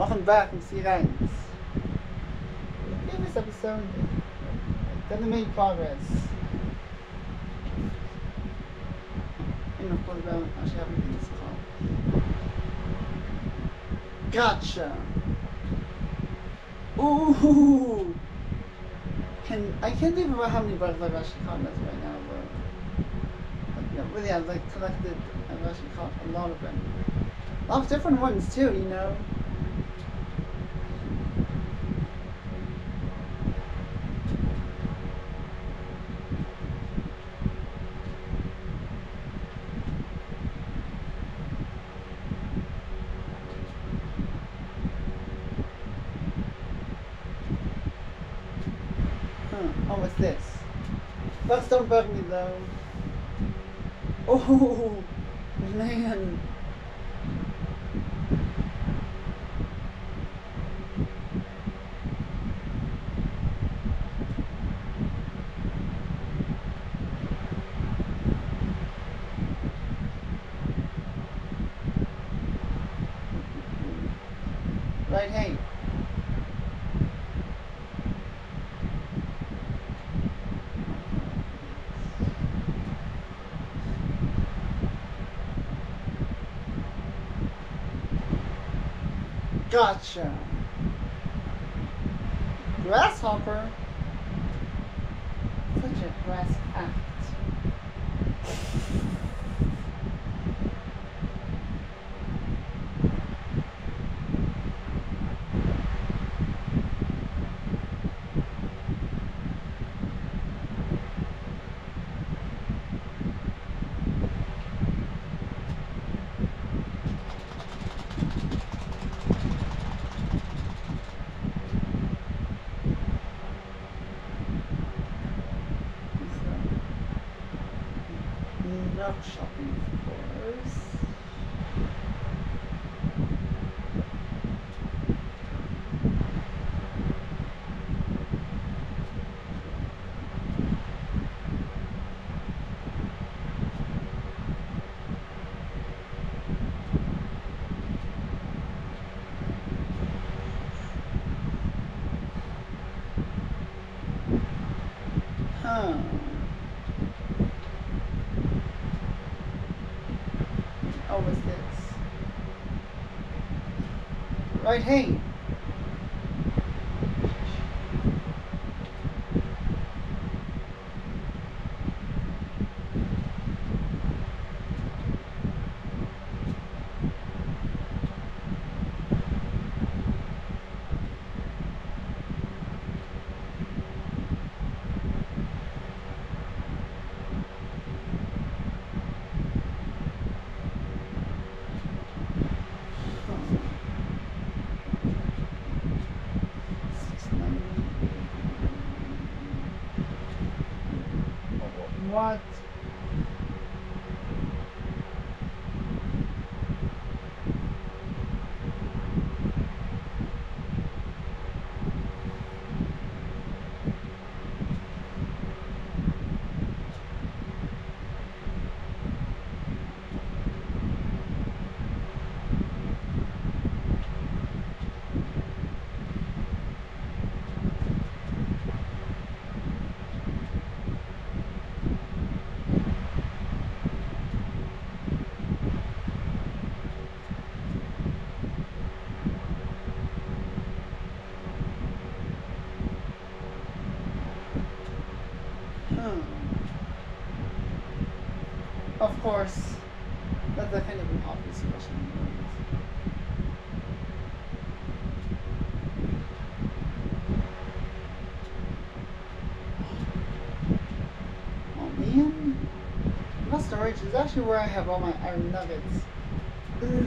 Welcome back, MC Ranks. In the previous episode, I've done the main progress. And of course, well, actually everything is called. Gotcha! Ooh! I can't think about how many birds I've actually caught right now, but no, really I've like collected, I've actually caught a lot of them. A lot of different ones too, you know? Oh, what's this? Bugs don't bug me though. Oh, man. Right, hey. Gotcha. Grasshopper. Such a grass act. No shopping, of course. Huh. Oh, what's this? Right, hey. What? Of course, that's a kind of an obvious question. Oh man, my storage is actually where I have all my iron nuggets. Ugh.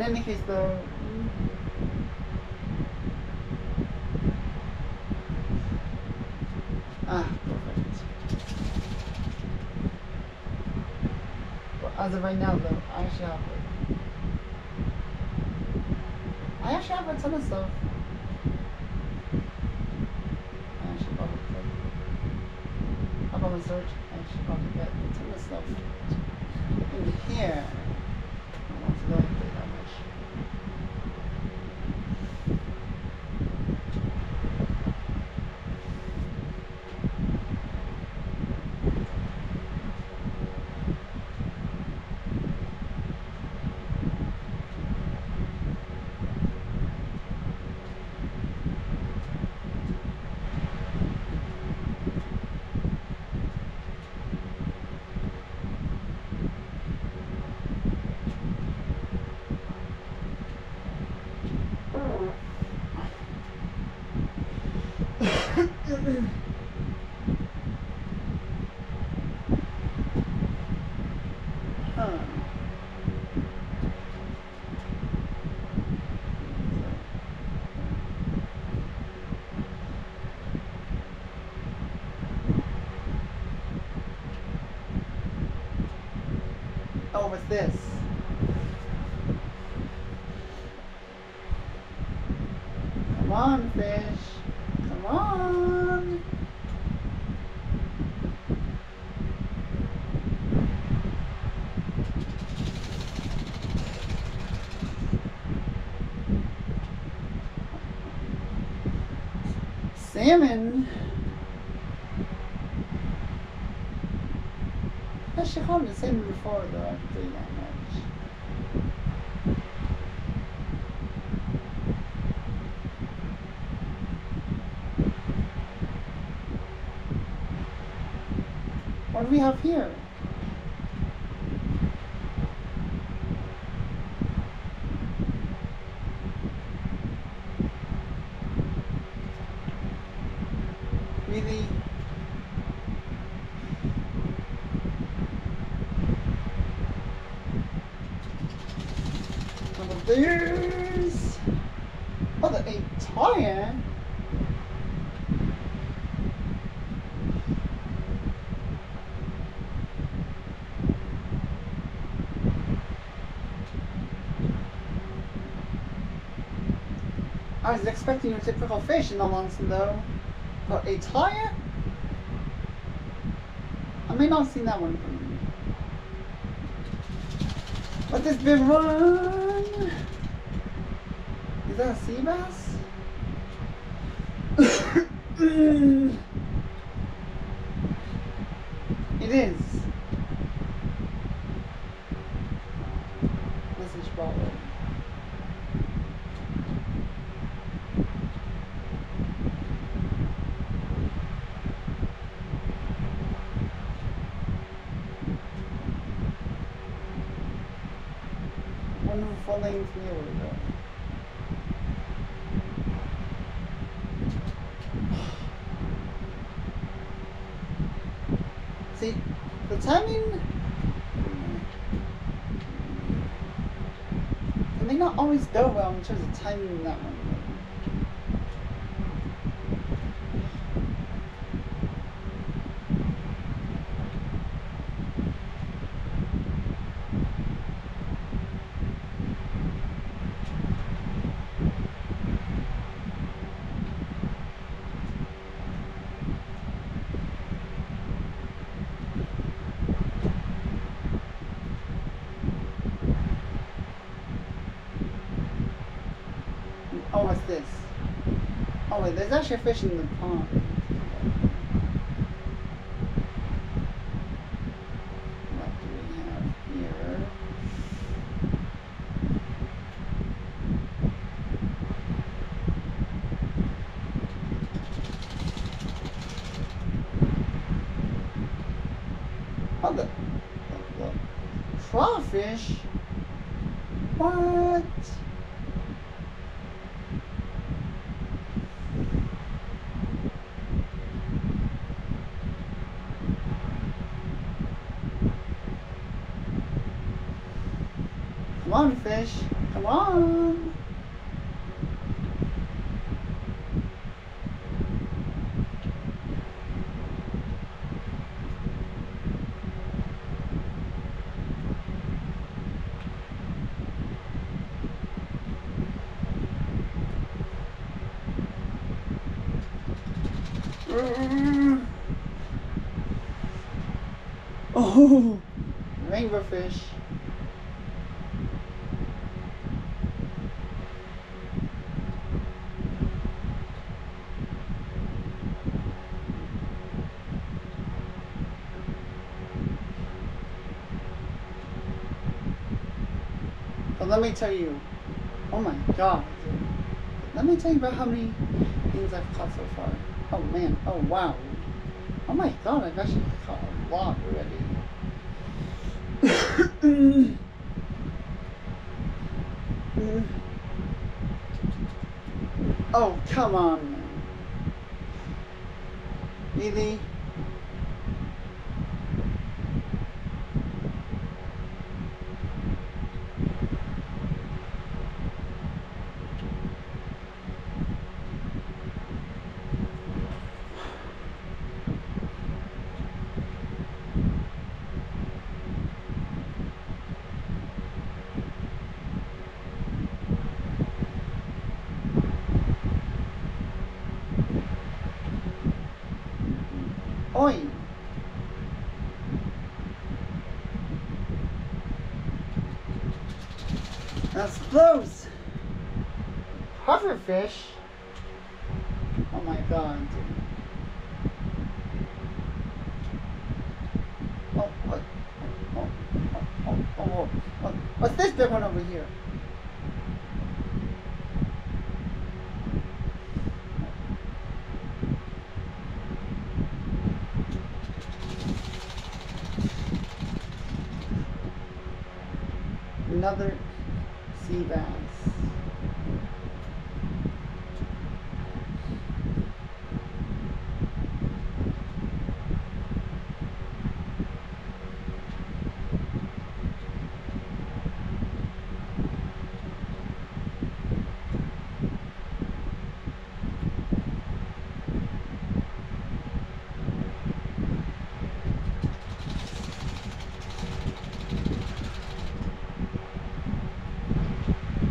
In any case, though, perfect. But as of right now, though, I actually have a ton of stuff. I actually bought it. Up on my search, I actually bought a ton of stuff in here. I want to go ahead. Oh, what's this? Come on, fish. Come on. Salmon. I should call the salmon before, though. I didn't do that much. What do we have here? Really? There's another entire. I was expecting your typical fish in the Lonson though, but a tire? I may not have seen that one from you. Let this big run! Is that a sea bass? It is. Message ball. Falling from the window. See, the timing, it may not always go well in terms of timing in that one. Oh, what's this? Oh wait, there's actually a fish in the pond. What do we have here? Oh, the crawfish? What? Come on, fish. Come on. Oh, rainbow fish. But let me tell you, oh my god, let me tell you about how many things I've caught so far. Oh man, oh wow. Oh my god, I've actually caught a lot already. Oh, come on, man. Really? Oi! That's close! Pufferfish? Oh my god. Oh. What's this big one over here? Another sea bass.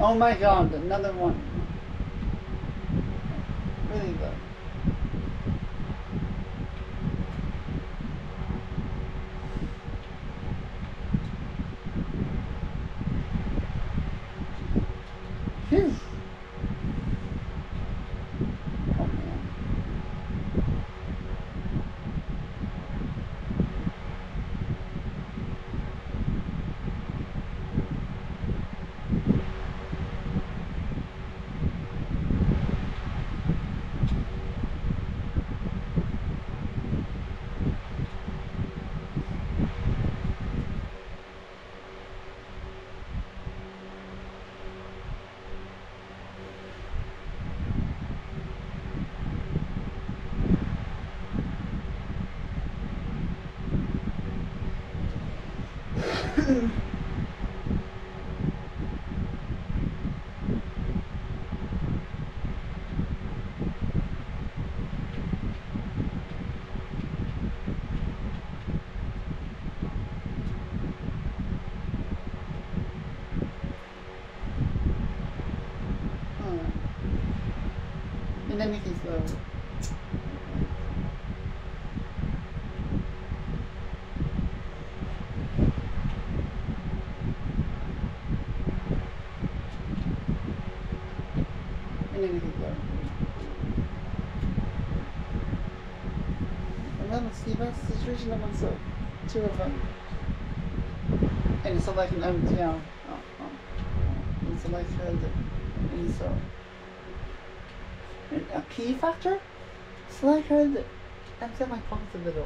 Oh my god, another one. Really good. Phew. Oh man. And then we can slow. Another sea bass situation among so two of them. And it's so like an empty out. Oh. It's so like and so a key factor? So like heard I'm set my pockets of it all.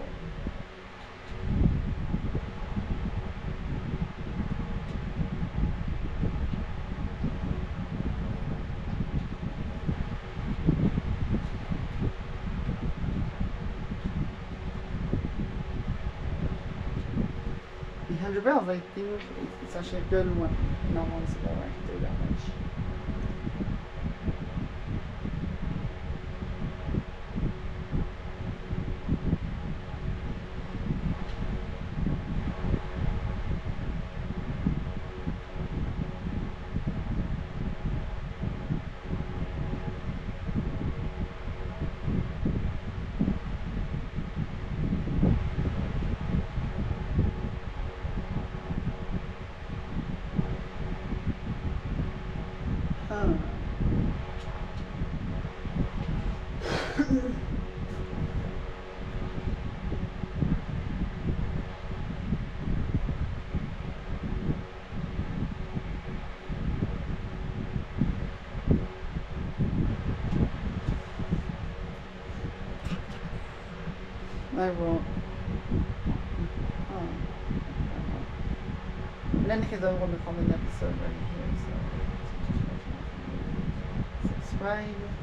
£100. I think it's actually a good one. No one's going to do that much. I won't. Oh. In any case, I want to call an episode right here, so subscribe.